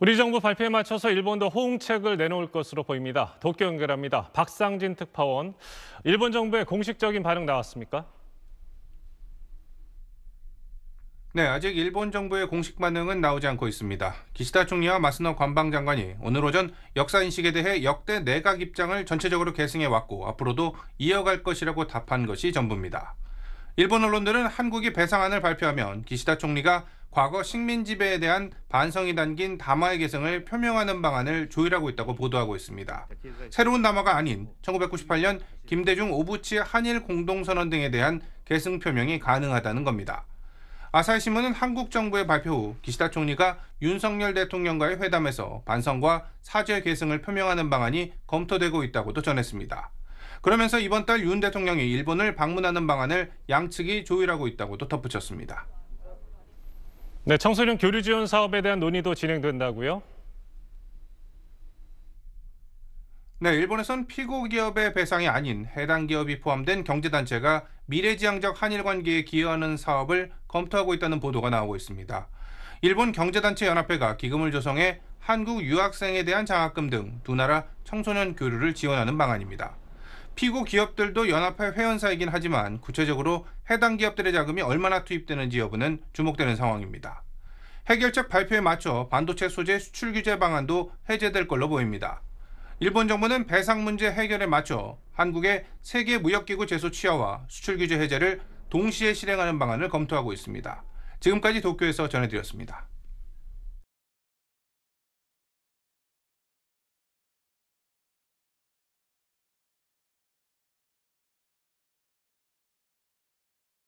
우리 정부 발표에 맞춰서 일본도 호응책을 내놓을 것으로 보입니다. 도쿄 연결합니다. 박상진 특파원, 일본 정부의 공식적인 반응 나왔습니까? 네, 아직 일본 정부의 공식 반응은 나오지 않고 있습니다. 기시다 총리와 마츠노 관방장관이 오늘 오전 역사인식에 대해 역대 내각 입장을 전체적으로 계승해왔고 앞으로도 이어갈 것이라고 답한 것이 전부입니다. 일본 언론들은 한국이 배상안을 발표하면 기시다 총리가 과거 식민지배에 대한 반성이 담긴 담화의 개성을 표명하는 방안을 조율하고 있다고 보도하고 있습니다. 새로운 담화가 아닌 1998년 김대중 오부치 한일 공동선언 등에 대한 개성 표명이 가능하다는 겁니다. 아사히 신문은 한국 정부의 발표 후 기시다 총리가 윤석열 대통령과의 회담에서 반성과 사죄 개성을 표명하는 방안이 검토되고 있다고도 전했습니다. 그러면서 이번 달 윤 대통령이 일본을 방문하는 방안을 양측이 조율하고 있다고도 덧붙였습니다. 네, 청소년 교류 지원 사업에 대한 논의도 진행된다고요? 네, 일본에선 피고 기업의 배상이 아닌 해당 기업이 포함된 경제단체가 미래지향적 한일 관계에 기여하는 사업을 검토하고 있다는 보도가 나오고 있습니다. 일본 경제단체연합회가 기금을 조성해 한국 유학생에 대한 장학금 등 두 나라 청소년 교류를 지원하는 방안입니다. 피고 기업들도 연합회 회원사이긴 하지만 구체적으로 해당 기업들의 자금이 얼마나 투입되는지 여부는 주목되는 상황입니다. 해결책 발표에 맞춰 반도체 소재 수출 규제 방안도 해제될 걸로 보입니다. 일본 정부는 배상 문제 해결에 맞춰 한국의 세계무역기구 제소 취하와 수출 규제 해제를 동시에 실행하는 방안을 검토하고 있습니다. 지금까지 도쿄에서 전해드렸습니다.